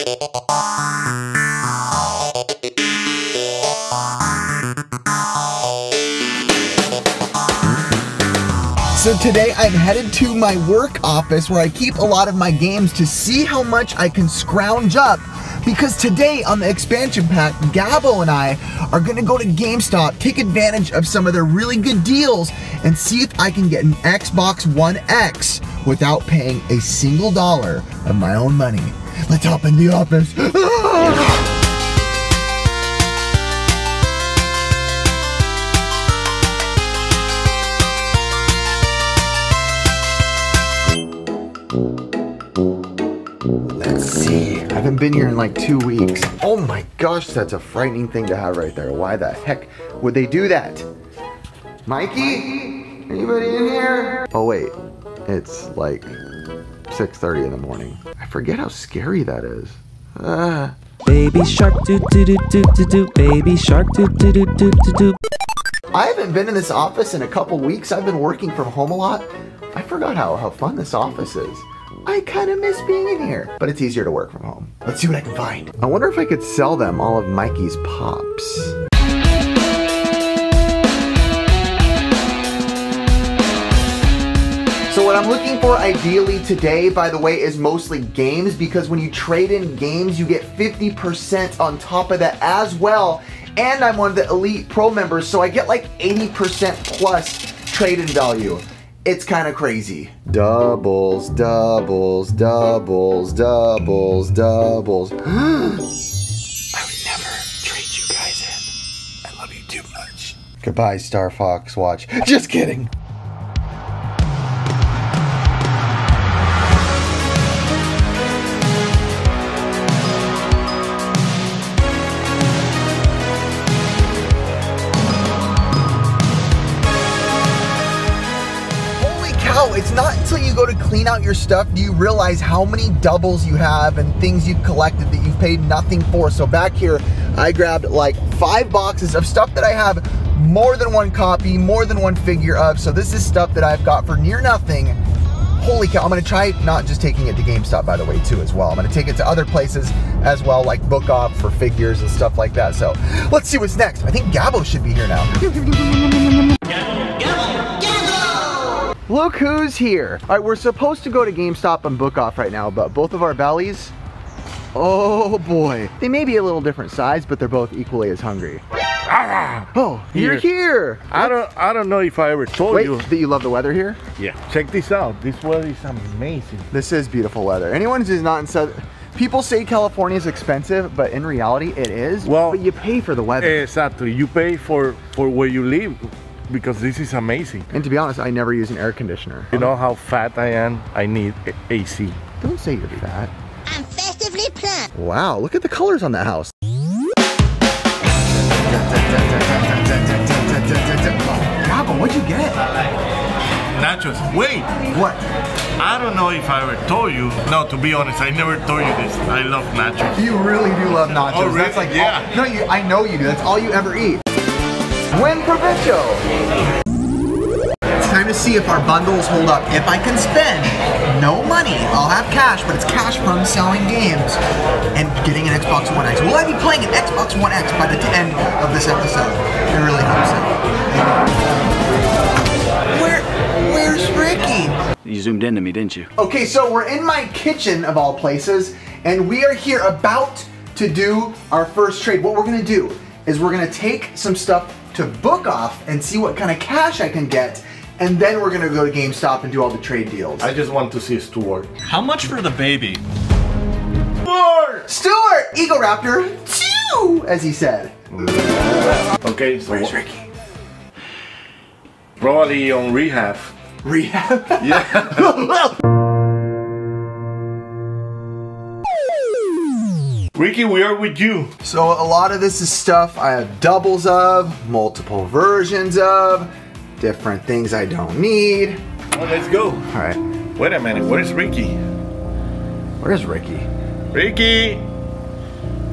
So today I'm headed to my work office where I keep a lot of my games to see how much I can scrounge up, because today on the expansion pack, Gabo and I are gonna go to GameStop, take advantage of some of their really good deals, and see if I can get an Xbox One X without paying a single dollar of my own money. Let's hop in the office. I haven't been here in like 2 weeks. Oh my gosh, that's a frightening thing to have right there. Why the heck would they do that? Mikey? Anybody in here? Oh wait, it's like 6:30 in the morning. I forget how scary that is. Baby shark doo doo doo doo doo doo. Baby shark doo doo doo doo doo doo. I haven't been in this office in a couple weeks. I've been working from home a lot. I forgot how fun this office is. I kind of miss being in here, but it's easier to work from home. Let's see what I can find. I wonder if I could sell them all of Mikey's Pops. So what I'm looking for ideally today, by the way, is mostly games, because when you trade in games, you get 50% on top of that as well. And I'm one of the elite pro members, so I get like 80% plus trade-in value. It's kind of crazy. Doubles, doubles, doubles, doubles, doubles. I would never trade you guys in. I love you too much. Goodbye, Star Fox Watch. Just kidding. It's not until you go to clean out your stuff do you realize how many doubles you have and things you've collected that you've paid nothing for. So back here, I grabbed like 5 boxes of stuff that I have more than one copy, more than one figure of. So this is stuff that I've got for near nothing. Holy cow, I'm gonna try not just taking it to GameStop, by the way, too, as well. I'm gonna take it to other places as well, like Book Off for figures and stuff like that. So let's see what's next. I think Gabo should be here now. Look who's here. All right, we're supposed to go to GameStop and Book Off right now, but both of our bellies, oh boy. They may be a little different size, but they're both equally as hungry. Oh, you're here. I don't know if I ever told you. Wait, that you love the weather here? Yeah. Check this out. This weather is amazing. This is beautiful weather. Anyone who's not in Southern... People say California is expensive, but in reality it is. Well, but you pay for the weather. Exactly. You pay for where you live, because this is amazing. And to be honest, I never use an air conditioner. You know how fat I am? I need AC. Don't say you're fat. I'm festively plump. Wow, look at the colors on that house. Gabo, what'd you get? Nachos. Wait! What? I don't know if I ever told you. No, to be honest, I never told you this. I love nachos. You really do love nachos. Oh, really? That's like, yeah. All, no, you, I know you do. That's all you ever eat. Win Provincial! It's time to see if our bundles hold up. If I can spend no money, I'll have cash, but it's cash from selling games and getting an Xbox One X. Will I be playing an Xbox One X by the end of this episode? It really helps out. Where's Ricky? You zoomed into me, didn't you? Okay, so we're in my kitchen of all places, and we are here about to do our first trade. What we're gonna do is we're gonna take some stuff to Book Off and see what kind of cash I can get, and then we're gonna go to GameStop and do all the trade deals. I just want to see Stuart. How much for the baby? Stuart! Eagle Raptor, chew, as he said. Okay, so where's Ricky? Probably on rehab. Rehab? Yeah. Ricky, we are with you. So a lot of this is stuff I have doubles of, multiple versions of, different things I don't need. Well, let's go. All right. Wait a minute, where's Ricky? Where's Ricky? Ricky!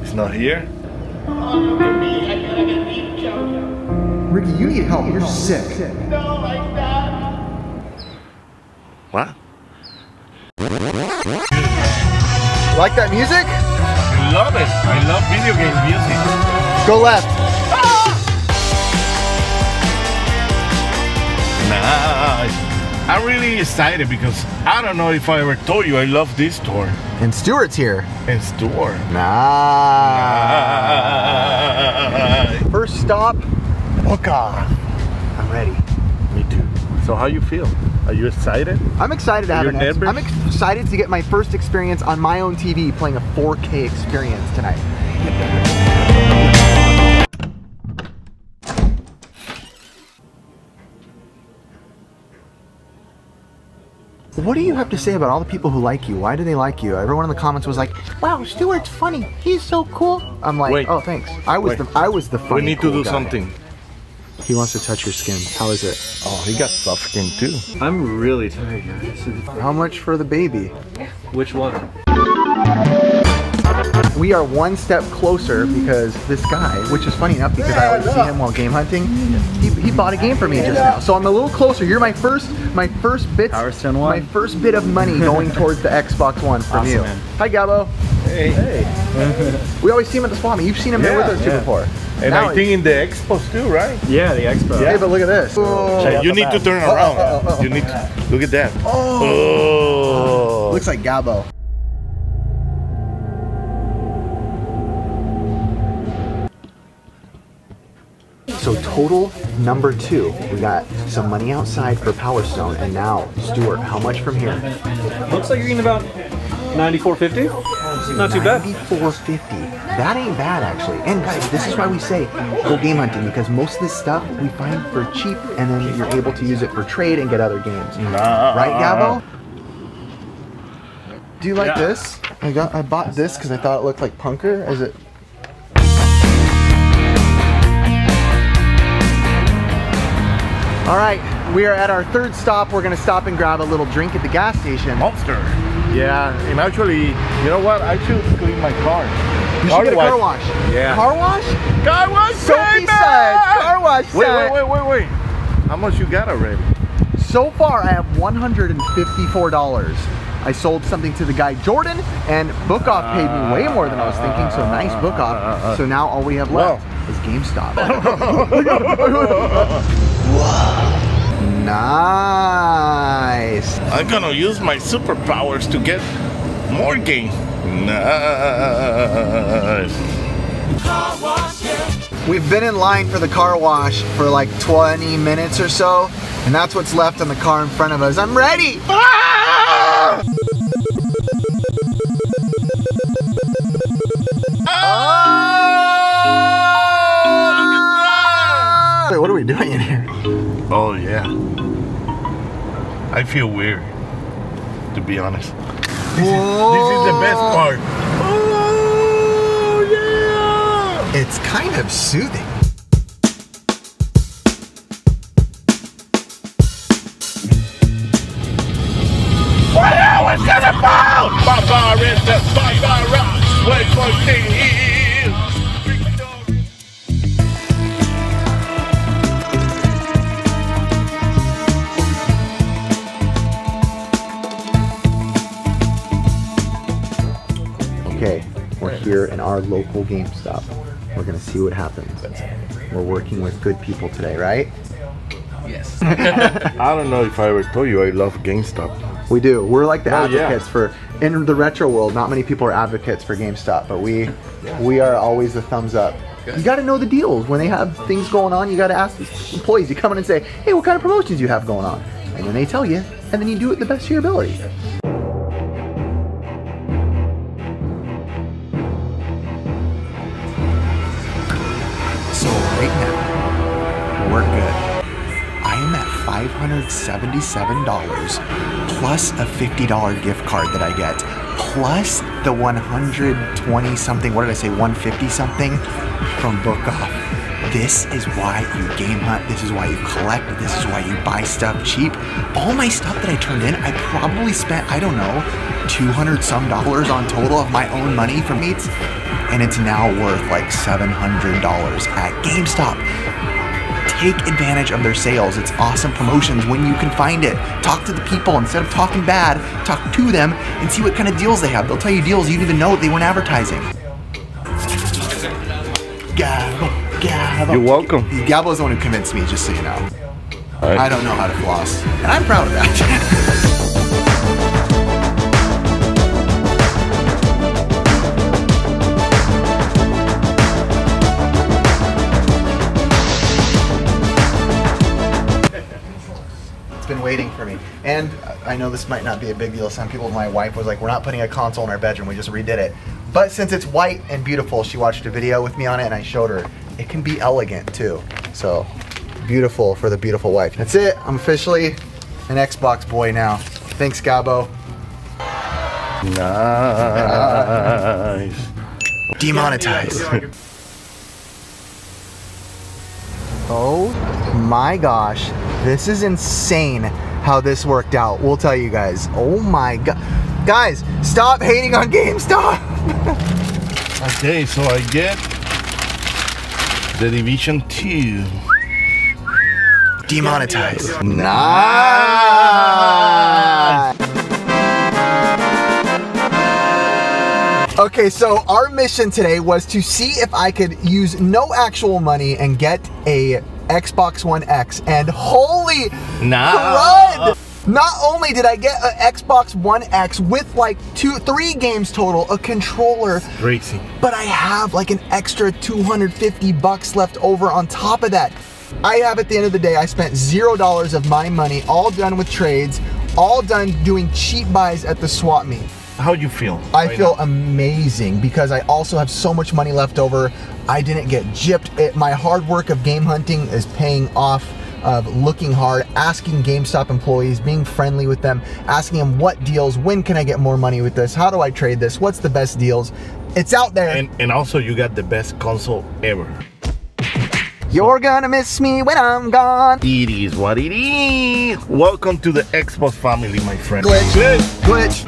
He's not here. Oh, look at me. I gotta get deep chow. Ricky, you need help. You're sick. No, like that. What? Like that music? love it. I love video game music. Go left. Ah! Nice. I'm really excited because I don't know if I ever told you I love this store. And Stuart's here. And Stuart. Nice. First stop, Book Off. I'm ready. Me too. So how you feel? Are you excited? I'm excited to have an Xbox. I'm excited to get my first experience on my own TV playing a 4K experience tonight. What do you have to say about all the people who like you? Why do they like you? Everyone in the comments was like, "Wow, Stuart's funny. He's so cool." I'm like, wait, "Oh, thanks. I was the funny." We need to do something. He wants to touch your skin. How is it? Oh, he got soft skin too. I'm really tired, guys. How much for the baby? Which one? We are one step closer because this guy, which is funny enough because I always see him while game hunting, he bought a game for me just now. So I'm a little closer. You're my first bit of money going towards the Xbox One from you. Man. Hi, Gabo. Hey. Hey. We always see him at the Swami. You've seen him there with us too before. And now I think in the Expo too, right? Yeah, the Expo. Yeah, but look at this. Oh, you need to turn around. You need to look at that. Oh. Looks like Gabo. So total number two, we got some money outside for Power Stone, and now Stuart, how much from here? Looks like you're getting about $94.50. Not too bad. $94.50. That ain't bad, actually. And guys, this is why we say go game hunting, because most of this stuff we find for cheap, and then you're able to use it for trade and get other games. Right, Gabo? Do you like this? I bought this because I thought it looked like Punker. Is it? All right, we are at our third stop. We're gonna stop and grab a little drink at the gas station. Monster. Yeah, and actually, you know what? I should clean my car. You should get a car wash. Yeah. Car wash? Car wash. Soapy suds. Car wash. Wait. How much you got already? So far, I have $154. I sold something to the guy Jordan, and Book Off paid me way more than I was thinking. So nice, Book Off. So now all we have left is GameStop. Whoa. Nice. I'm gonna use my superpowers to get more games. Nice. We've been in line for the car wash for like 20 minutes or so, and that's what's left on the car in front of us. I'm ready. Ah! What are we doing in here? Oh yeah, I feel weird, to be honest. This is the best part. Oh yeah! It's kind of soothing. What else is it about? Baba is the fire rocks. Wait for me. Okay, we're here in our local GameStop. We're gonna see what happens. We're working with good people today, right? Yes. I don't know if I ever told you I love GameStop. We do. We're like the advocates for, in the retro world, not many people are advocates for GameStop, but we are always the thumbs up. You gotta know the deals. When they have things going on, you gotta ask the employees. You come in and say, hey, what kind of promotions you have going on? And then they tell you, and then you do it the best of your ability. $77 plus a $50 gift card that I get, plus the 120 something, what did I say, 150 something from Book Off. This is why you game hunt, this is why you collect, this is why you buy stuff cheap. All my stuff that I turned in, I probably spent, I don't know, $200 some on total of my own money from eats, and it's now worth like $700 at GameStop. Take advantage of their sales. It's awesome promotions when you can find it. Talk to the people instead of talking bad. Talk to them and see what kind of deals they have. They'll tell you deals you didn't even know they weren't advertising. Gabble. You're welcome. Gabble is the one who convinced me, just so you know. All right. I don't know how to floss, and I'm proud of that. Been waiting for me, and I know this might not be a big deal. Some people, my wife was like, we're not putting a console in our bedroom, we just redid it. But since it's white and beautiful, she watched a video with me on it and I showed her it can be elegant too. So beautiful for the beautiful wife. That's it. I'm officially an Xbox boy now. Thanks, Gabo. Nice. Demonetized. Oh my gosh, this is insane how this worked out. We'll tell you guys. Oh my god. Guys, stop hating on GameStop. Okay, so I get The Division 2. Demonetized. Nice. Okay, so our mission today was to see if I could use no actual money and get a Xbox One X, and holy crud! Not only did I get an Xbox One X with like 2-3 games total, a controller, crazy, but I have like an extra $250 left over on top of that. I have, at the end of the day, I spent $0 of my money, all done with trades, all done doing cheap buys at the swap meet. How do you feel? I feel amazing because I also have so much money left over. I didn't get gypped. My hard work of game hunting is paying off, of looking hard, asking GameStop employees, being friendly with them, asking them what deals, when can I get more money with this, how do I trade this, what's the best deals? It's out there. And also you got the best console ever. You're gonna miss me when I'm gone. It is what it is. Welcome to the Xbox family, my friend. Glitch, glitch, glitch.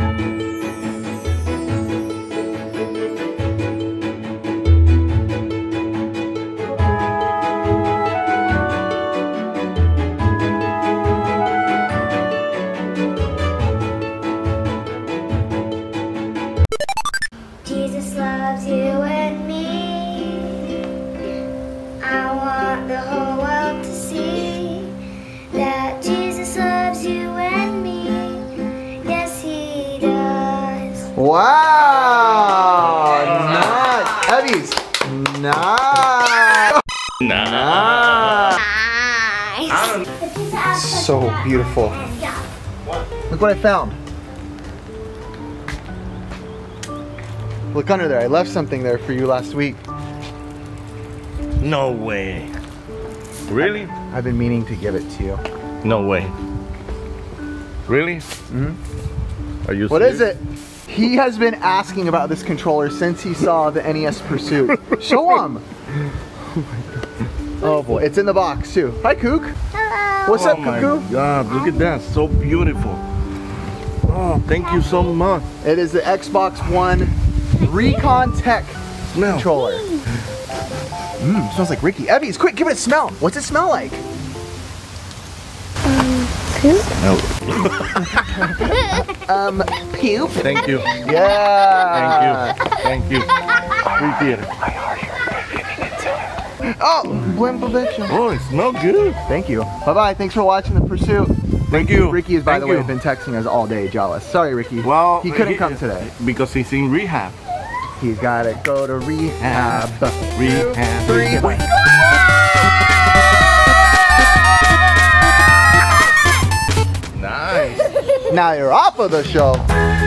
Nice. So beautiful. Look what I found. Look under there. I left something there for you last week. No way. Really? I've been meaning to give it to you. No way. Really? Mm-hmm. Are you serious? What is it? He has been asking about this controller since he saw the NES Pursuit. Show him. Oh boy, it's in the box too. Hi, Kook. Hello. What's up, Cuckoo? God, look at that. So beautiful. Oh, thank you so much. It is the Xbox One Recon Tech controller. Mmm, smells like Ricky. Evie's, quick, give it a smell. What's it smell like? Poop? No. Poop? Thank you. Yeah. Thank you. Thank you. We did it. Oh, Blink. Oh, it smells good. Thank you. Bye-bye. Thanks for watching The Pursuit. Thank you. Ricky has, by the way, been texting us all day, jealous. Sorry, Ricky. Well, he couldn't come today. Because he's in rehab. He's got to go to rehab. Nice. Now you're off of the show.